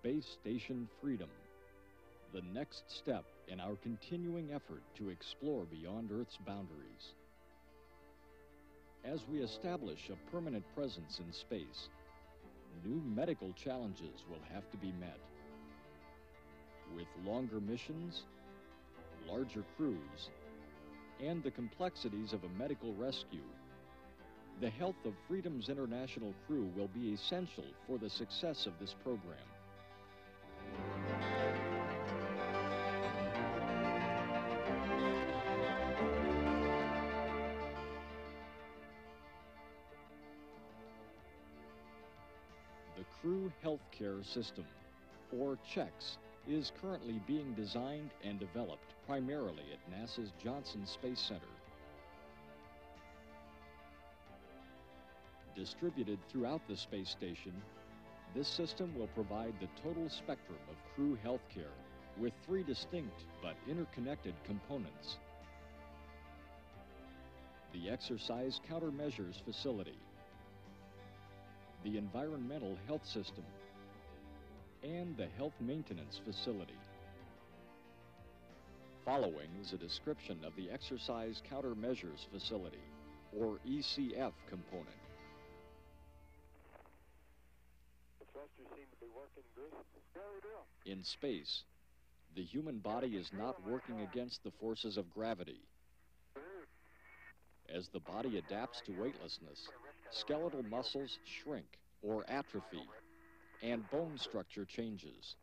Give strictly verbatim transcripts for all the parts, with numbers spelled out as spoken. Space Station Freedom, the next step in our continuing effort to explore beyond Earth's boundaries. As we establish a permanent presence in space, new medical challenges will have to be met. With longer missions, larger crews, and the complexities of a medical rescue, the health of Freedom's international crew will be essential for the success of this program. The Crew Healthcare System, or CHECS, is currently being designed and developed primarily at NASA's Johnson Space Center. Distributed throughout the space station, this system will provide the total spectrum of crew healthcare with three distinct but interconnected components. The Exercise Countermeasures Facility, the Environmental Health System, and the Health Maintenance Facility. Following is a description of the Exercise Countermeasures Facility, or E C F component. The thrusters seem to be working good. In space, the human body is not working against the forces of gravity. As the body adapts to weightlessness, skeletal muscles shrink or atrophy, and bone structure changes.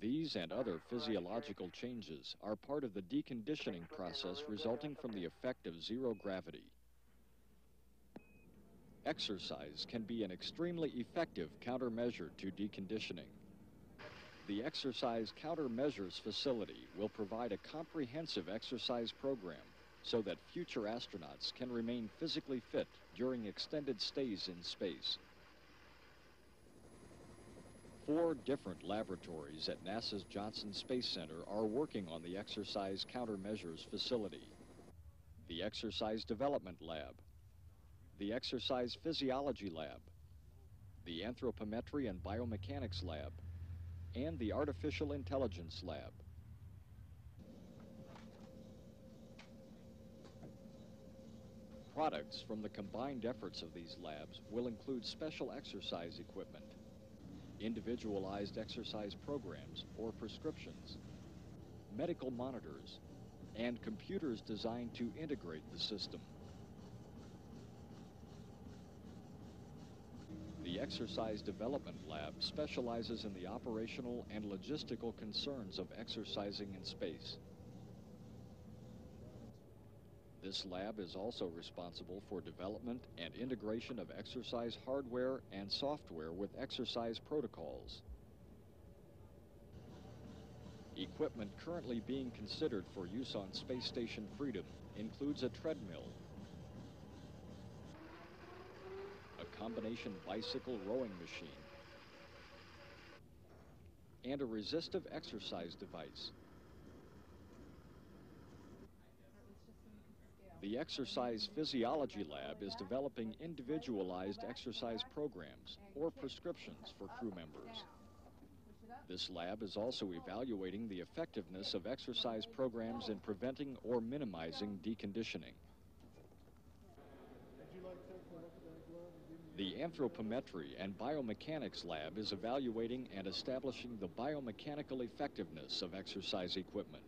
These and other physiological changes are part of the deconditioning process resulting from the effect of zero gravity. Exercise can be an extremely effective countermeasure to deconditioning. The Exercise Countermeasures Facility will provide a comprehensive exercise program so that future astronauts can remain physically fit during extended stays in space. Four different laboratories at NASA's Johnson Space Center are working on the Exercise Countermeasures Facility: the Exercise Development Lab, the Exercise Physiology Lab, the Anthropometry and Biomechanics Lab, and the Artificial Intelligence Lab. Products from the combined efforts of these labs will include special exercise equipment, individualized exercise programs or prescriptions, medical monitors, and computers designed to integrate the system. The Exercise Development Lab specializes in the operational and logistical concerns of exercising in space. This lab is also responsible for development and integration of exercise hardware and software with exercise protocols. Equipment currently being considered for use on Space Station Freedom includes a treadmill, a combination bicycle rowing machine, and a resistive exercise device. The Exercise Physiology Lab is developing individualized exercise programs or prescriptions for crew members. This lab is also evaluating the effectiveness of exercise programs in preventing or minimizing deconditioning. The Anthropometry and Biomechanics Lab is evaluating and establishing the biomechanical effectiveness of exercise equipment.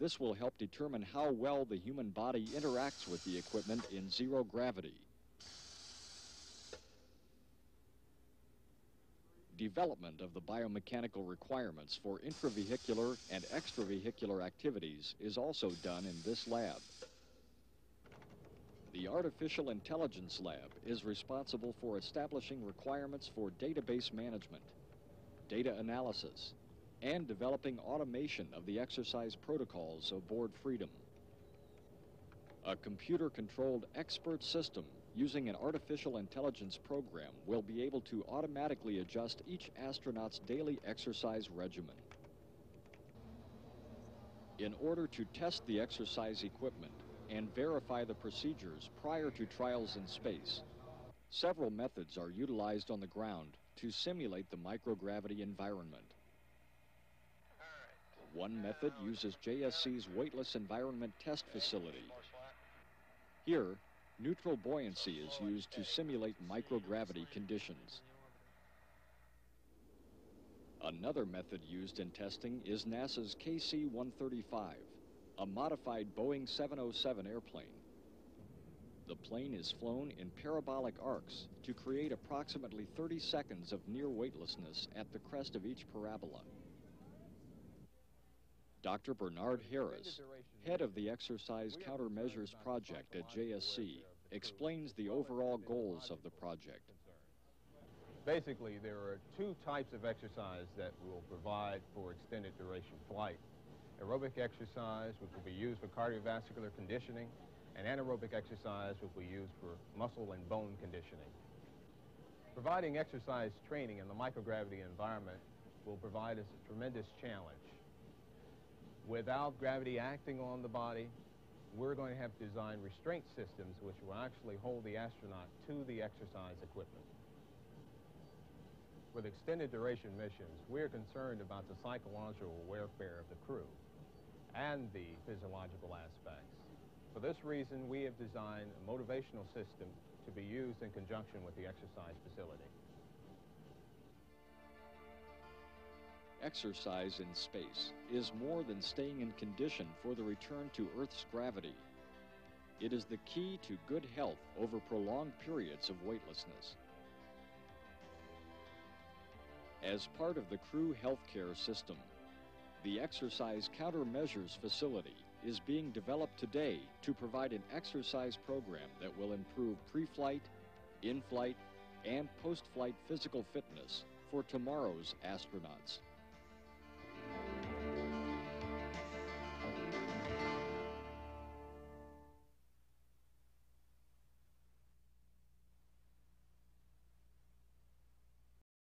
This will help determine how well the human body interacts with the equipment in zero gravity. Development of the biomechanical requirements for intravehicular and extravehicular activities is also done in this lab. The Artificial Intelligence Lab is responsible for establishing requirements for database management, data analysis, and developing automation of the exercise protocols aboard Freedom. A computer-controlled expert system using an artificial intelligence program will be able to automatically adjust each astronaut's daily exercise regimen. In order to test the exercise equipment and verify the procedures prior to trials in space, several methods are utilized on the ground to simulate the microgravity environment. One method uses J S C's Weightless Environment Test Facility. Here, neutral buoyancy is used to simulate microgravity conditions. Another method used in testing is NASA's K C one thirty-five, a modified Boeing seven oh seven airplane. The plane is flown in parabolic arcs to create approximately thirty seconds of near weightlessness at the crest of each parabola. Doctor Bernard Harris, head of the Exercise Countermeasures Project at J S C, explains the overall goals of the project. Basically, there are two types of exercise that will provide for extended duration flight. Aerobic exercise, which will be used for cardiovascular conditioning, and anaerobic exercise, which we use for muscle and bone conditioning. Providing exercise training in the microgravity environment will provide us a tremendous challenge. Without gravity acting on the body, we're going to have to design restraint systems which will actually hold the astronaut to the exercise equipment. With extended duration missions, we're concerned about the psychological welfare of the crew and the physiological aspects. For this reason, we have designed a motivational system to be used in conjunction with the exercise facility. Exercise in space is more than staying in condition for the return to Earth's gravity. It is the key to good health over prolonged periods of weightlessness. As part of the crew healthcare system, the Exercise Countermeasures Facility is being developed today to provide an exercise program that will improve pre-flight, in-flight, and post-flight physical fitness for tomorrow's astronauts.